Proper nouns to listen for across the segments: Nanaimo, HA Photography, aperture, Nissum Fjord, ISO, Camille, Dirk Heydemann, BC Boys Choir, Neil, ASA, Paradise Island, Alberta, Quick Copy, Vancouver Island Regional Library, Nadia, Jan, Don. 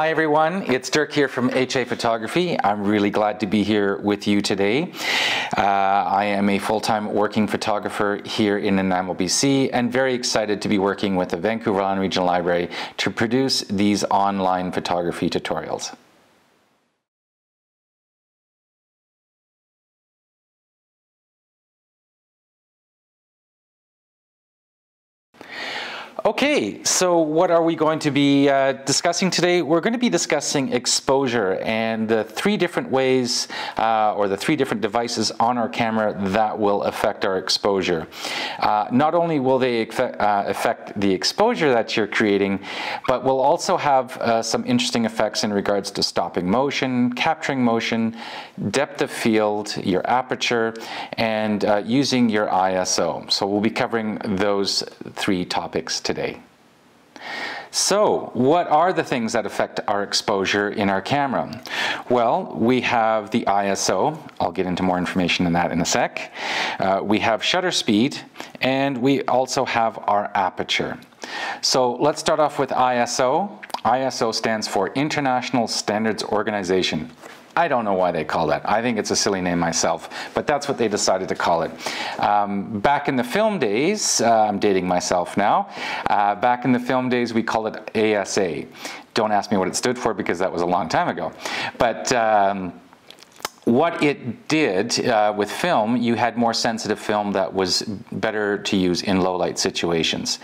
Hi everyone, it's Dirk here from HA Photography. I'm really glad to be here with you today. I am a full-time working photographer here in Nanaimo, BC, and very excited to be working with the Vancouver Island Regional Library to produce these online photography tutorials. Okay, so what are we going to be discussing today? We're going to be discussing exposure and the three different ways or the three different devices on our camera that will affect our exposure. Not only will they affect the exposure that you're creating, but we'll also have some interesting effects in regards to stopping motion, capturing motion, depth of field, your aperture, and using your ISO. So we'll be covering those three topics today. So, what are the things that affect our exposure in our camera? Well, we have the ISO. I'll get into more information on that in a sec. We have shutter speed, and we also have our aperture. So, let's start off with ISO. ISO stands for International Standards Organization. I don't know why they call that. I think it's a silly name myself, but that's what they decided to call it. Back in the film days, I'm dating myself now, back in the film days we called it ASA. Don't ask me what it stood for because that was a long time ago. But what it did with film, you had more sensitive film that was better to use in low light situations.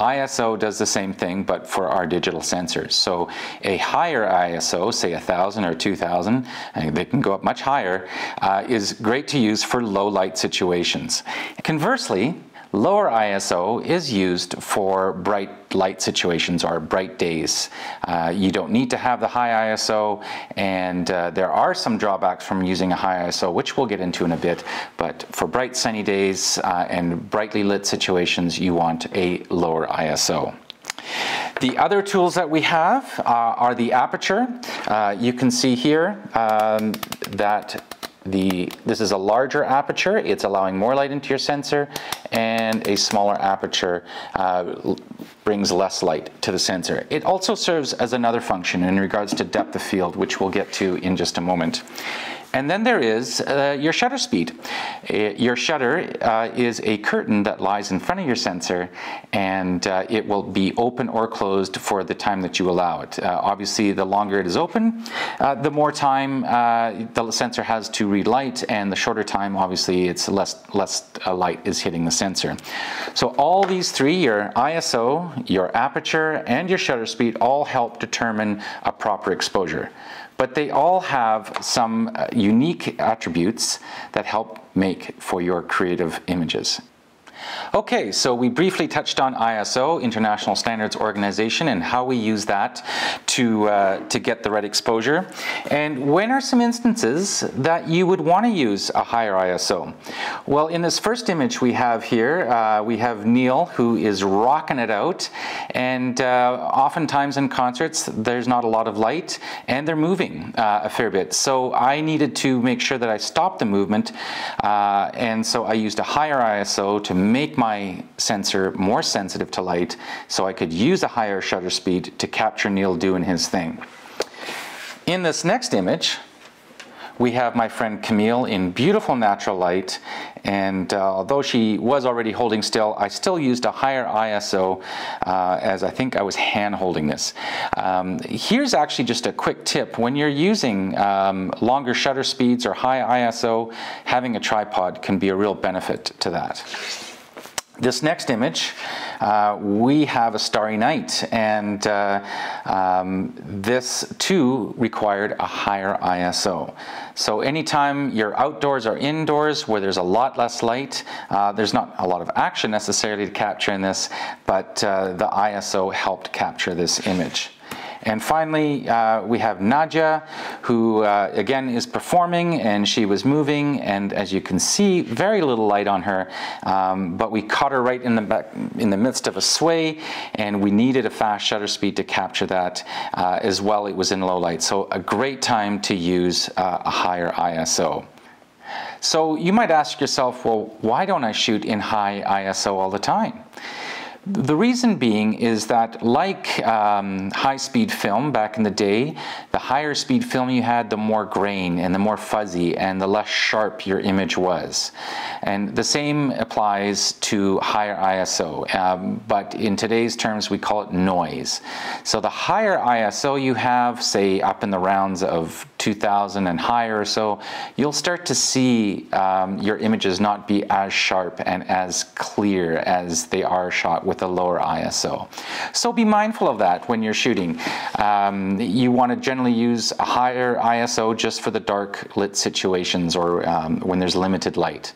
ISO does the same thing, but for our digital sensors. So a higher ISO, say 1,000 or 2,000, and they can go up much higher, is great to use for low light situations. Conversely, lower ISO is used for bright light situations or bright days. You don't need to have the high ISO, and there are some drawbacks from using a high ISO, which we'll get into in a bit, but for bright sunny days and brightly lit situations, you want a lower ISO. The other tools that we have are the aperture. You can see here that this is a larger aperture. It's allowing more light into your sensor, and a smaller aperture brings less light to the sensor. It also serves as another function in regards to depth of field, which we'll get to in just a moment. And then there is your shutter speed. Your shutter is a curtain that lies in front of your sensor, and it will be open or closed for the time that you allow it. Obviously, the longer it is open, the more time the sensor has to read light, and the shorter time, obviously, it's less light is hitting the sensor. So all these three, your ISO, your aperture, and your shutter speed, all help determine a proper exposure. But they all have some unique attributes that help make for your creative images. Okay, so we briefly touched on ISO, International Standards Organization, and how we use that to get the right exposure. And when are some instances that you would want to use a higher ISO? Well, in this first image we have here, we have Neil, who is rocking it out, and oftentimes in concerts there's not a lot of light, and they're moving a fair bit. So I needed to make sure that I stopped the movement, and so I used a higher ISO to make my sensor more sensitive to light, so I could use a higher shutter speed to capture Neil doing his thing. In this next image, we have my friend Camille in beautiful natural light, and although she was already holding still, I still used a higher ISO as I think I was hand holding this. Here's actually just a quick tip. When you're using longer shutter speeds or high ISO, having a tripod can be a real benefit to that. This next image, we have a starry night, and this too required a higher ISO. So anytime you're outdoors or indoors where there's a lot less light, there's not a lot of action necessarily to capture in this, but the ISO helped capture this image. And finally, we have Nadia, who again is performing, and she was moving, and as you can see, very little light on her, but we caught her right in the back, in the midst of a sway, and we needed a fast shutter speed to capture that as well. It was in low light, so a great time to use a higher ISO. So you might ask yourself, well, why don't I shoot in high ISO all the time? The reason being is that, like high-speed film back in the day, the higher speed film you had, the more grain and the more fuzzy and the less sharp your image was. And the same applies to higher ISO, but in today's terms we call it noise. So the higher ISO you have, say up in the rounds of 2000 and higher or so, you'll start to see your images not be as sharp and as clear as they are shot with a lower ISO. So be mindful of that when you're shooting. You want to generally use a higher ISO just for the dark lit situations or when there's limited light.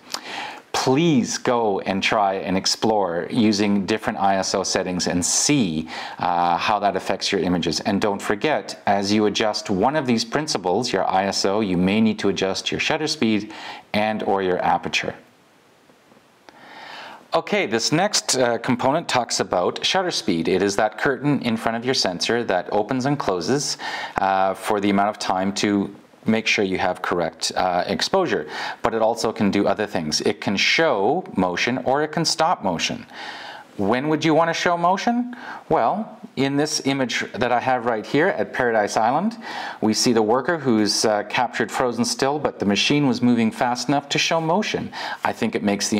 Please go and try and explore using different ISO settings and see how that affects your images. And don't forget, as you adjust one of these principles, your ISO, you may need to adjust your shutter speed and or your aperture. Okay, this next component talks about shutter speed. It is that curtain in front of your sensor that opens and closes for the amount of time to make sure you have correct exposure, but it also can do other things. It can show motion or it can stop motion. When would you want to show motion? Well, in this image that I have right here at Paradise Island, we see the worker who's captured frozen still, but the machine was moving fast enough to show motion. I think it makes the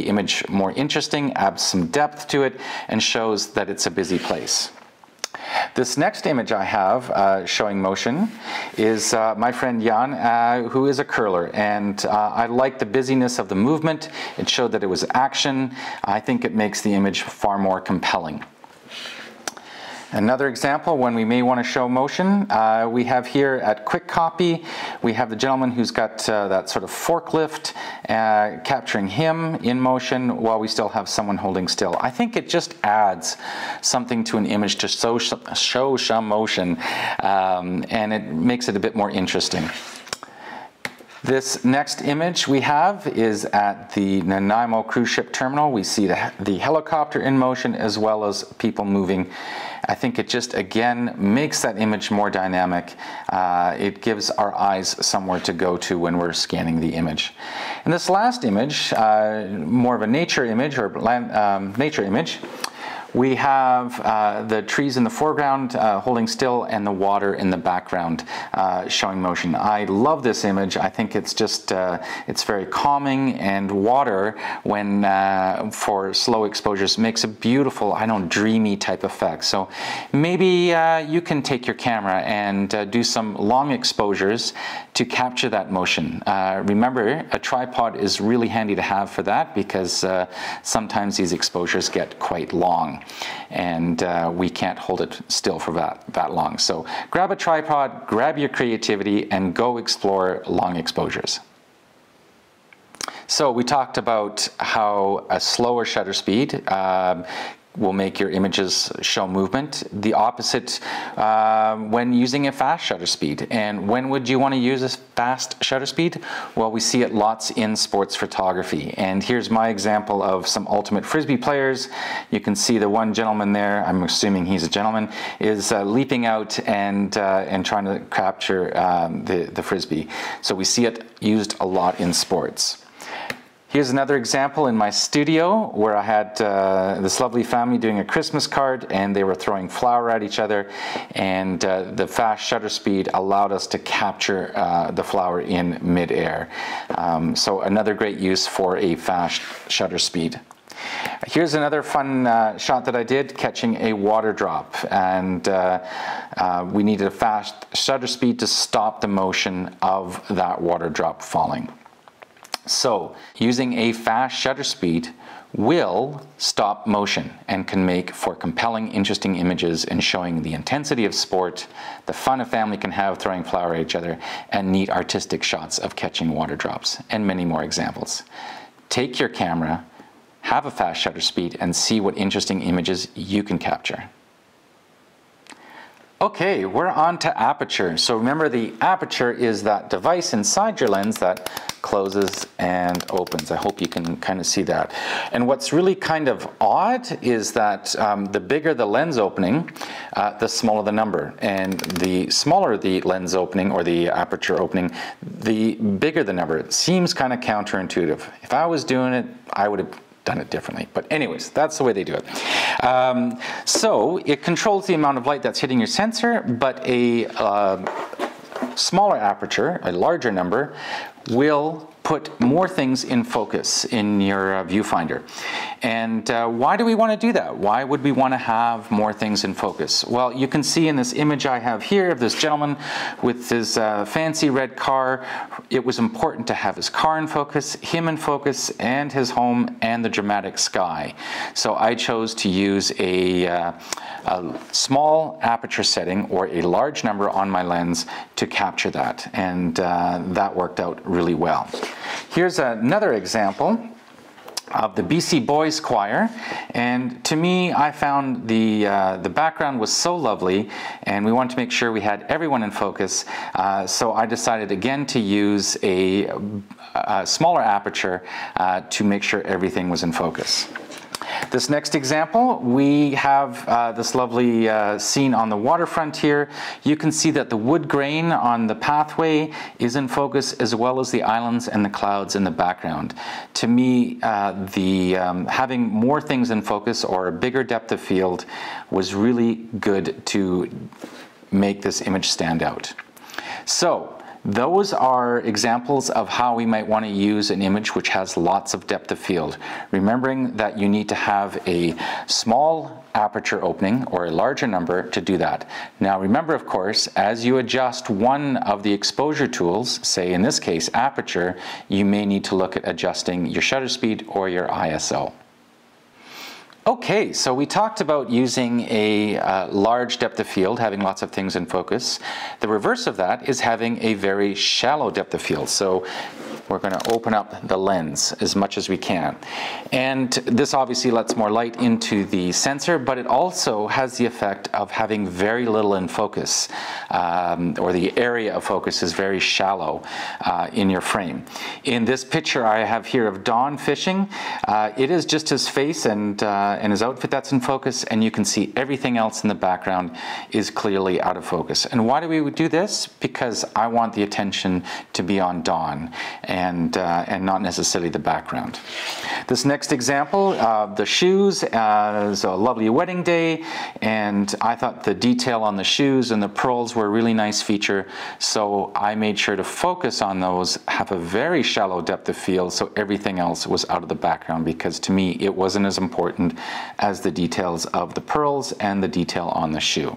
image more interesting, adds some depth to it, and shows that it's a busy place. This next image I have showing motion is my friend Jan, who is a curler, and I like the busyness of the movement. It showed that it was action. I think it makes the image far more compelling. Another example when we may want to show motion, we have here at Quick Copy, we have the gentleman who's got that sort of forklift, capturing him in motion while we still have someone holding still. I think it just adds something to an image to show some motion, and it makes it a bit more interesting. This next image we have is at the Nanaimo cruise ship terminal. We see the helicopter in motion as well as people moving. I think it just, again, makes that image more dynamic. It gives our eyes somewhere to go to when we're scanning the image. And this last image, more of a nature image or nature image, we have the trees in the foreground holding still and the water in the background showing motion. I love this image. I think it's just, it's very calming, and water, when for slow exposures, makes a beautiful, I don't know, dreamy type effect. So maybe you can take your camera and do some long exposures to capture that motion. Remember, a tripod is really handy to have for that, because sometimes these exposures get quite long, and we can't hold it still for that long. So grab a tripod, grab your creativity, and go explore long exposures. So we talked about how a slower shutter speed will make your images show movement. The opposite when using a fast shutter speed. And when would you want to use a fast shutter speed? Well, we see it lots in sports photography. And here's my example of some ultimate Frisbee players. You can see the one gentleman there, I'm assuming he's a gentleman, is leaping out and trying to capture the Frisbee. So we see it used a lot in sports. Here's another example in my studio where I had this lovely family doing a Christmas card, and they were throwing flour at each other, and the fast shutter speed allowed us to capture the flour in midair. So another great use for a fast shutter speed. Here's another fun shot that I did, catching a water drop, and we needed a fast shutter speed to stop the motion of that water drop falling. So using a fast shutter speed will stop motion and can make for compelling, interesting images, and showing the intensity of sport, the fun a family can have throwing flour at each other, and neat artistic shots of catching water drops, and many more examples. Take your camera, have a fast shutter speed, and see what interesting images you can capture. Okay, we're on to aperture. So remember, the aperture is that device inside your lens that closes and opens. I hope you can kind of see that. And what's really kind of odd is that the bigger the lens opening, the smaller the number. And the smaller the lens opening or the aperture opening, the bigger the number. It seems kind of counterintuitive. If I was doing it, I would have done it differently. But anyways, that's the way they do it. So it controls the amount of light that's hitting your sensor, but a smaller aperture, a larger number, will put more things in focus in your viewfinder. And why do we want to do that? Why would we want to have more things in focus? Well, you can see in this image I have here of this gentleman with his fancy red car, it was important to have his car in focus, him in focus, and his home, and the dramatic sky. So I chose to use a small aperture setting or a large number on my lens to capture that, and that worked out really well. Here's another example of the BC Boys Choir, and to me, I found the background was so lovely, and we wanted to make sure we had everyone in focus, so I decided again to use a smaller aperture to make sure everything was in focus. This next example, we have this lovely scene on the waterfront here. You can see that the wood grain on the pathway is in focus, as well as the islands and the clouds in the background. To me, having more things in focus or a bigger depth of field was really good to make this image stand out. So, those are examples of how we might want to use an image which has lots of depth of field. Remembering that you need to have a small aperture opening or a larger number to do that. Now remember, of course, as you adjust one of the exposure tools, say in this case aperture, you may need to look at adjusting your shutter speed or your ISO. Okay, so we talked about using a large depth of field, having lots of things in focus. The reverse of that is having a very shallow depth of field. So we're going to open up the lens as much as we can. And this obviously lets more light into the sensor, but it also has the effect of having very little in focus, or the area of focus is very shallow in your frame. In this picture I have here of Don fishing, it is just his face and his outfit that's in focus, and you can see everything else in the background is clearly out of focus. And why do we do this? Because I want the attention to be on Don and not necessarily the background. This next example, the shoes, is a lovely wedding day, and I thought the detail on the shoes and the pearls were a really nice feature, so I made sure to focus on those, have a very shallow depth of field, so everything else was out of the background, because to me it wasn't as important as the details of the pearls and the detail on the shoe.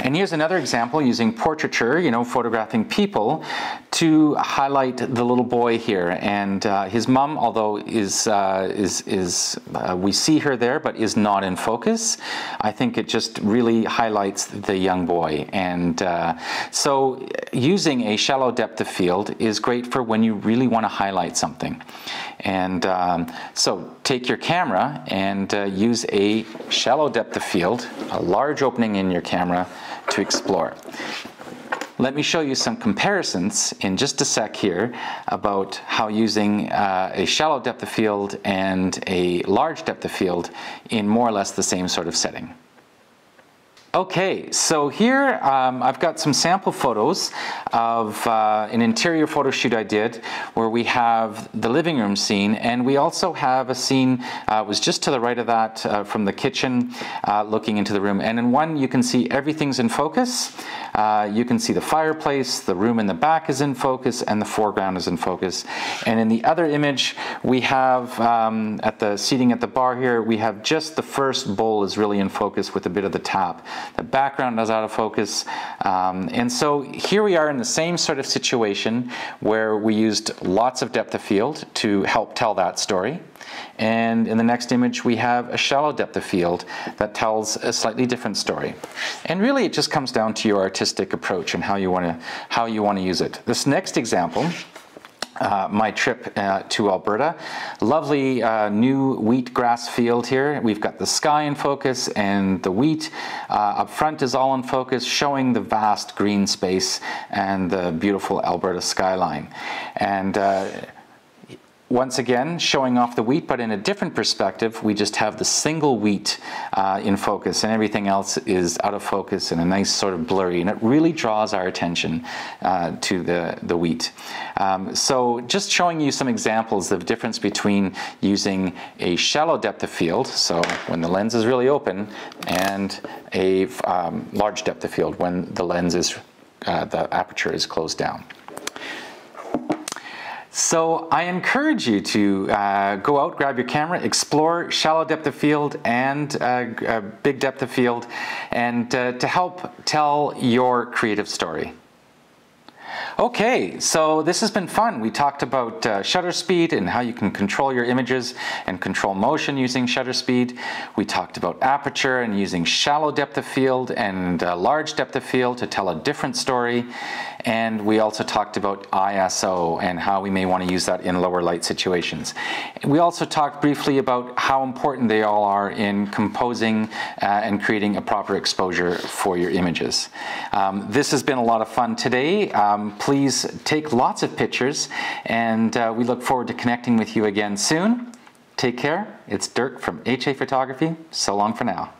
And here's another example using portraiture, you know, photographing people, to highlight the little boy here. And his mom, although we see her there, but is not in focus. I think it just really highlights the young boy. And so using a shallow depth of field is great for when you really want to highlight something. And so take your camera and use a shallow depth of field, a large opening in your camera, to explore. Let me show you some comparisons in just a sec here about how using a shallow depth of field and a large depth of field in more or less the same sort of setting. Okay, so here I've got some sample photos of an interior photo shoot I did, where we have the living room scene, and we also have a scene, was just to the right of that, from the kitchen looking into the room. And in one you can see everything's in focus, you can see the fireplace, the room in the back is in focus, and the foreground is in focus. And in the other image we have, at the seating at the bar here, we have just the first bowl is really in focus with a bit of the tap. The background is out of focus, and so here we are in the same sort of situation where we used lots of depth of field to help tell that story. And in the next image we have a shallow depth of field that tells a slightly different story. And really it just comes down to your artistic approach and how you want to use it. This next example, my trip to Alberta. Lovely new wheat grass field here. We've got the sky in focus and the wheat up front is all in focus, showing the vast green space and the beautiful Alberta skyline. And Once again, showing off the wheat, but in a different perspective. We just have the single wheat in focus, and everything else is out of focus and a nice sort of blurry, and it really draws our attention to the wheat. So just showing you some examples of the difference between using a shallow depth of field, so when the lens is really open, and a large depth of field when the lens is, the aperture is closed down. So I encourage you to go out, grab your camera, explore shallow depth of field and big depth of field, and to help tell your creative story. Okay, so this has been fun. We talked about shutter speed and how you can control your images and control motion using shutter speed. We talked about aperture and using shallow depth of field and large depth of field to tell a different story. And we also talked about ISO and how we may want to use that in lower light situations. We also talked briefly about how important they all are in composing and creating a proper exposure for your images. This has been a lot of fun today. Please take lots of pictures, and we look forward to connecting with you again soon. Take care. It's Dirk from HA Photography. So long for now.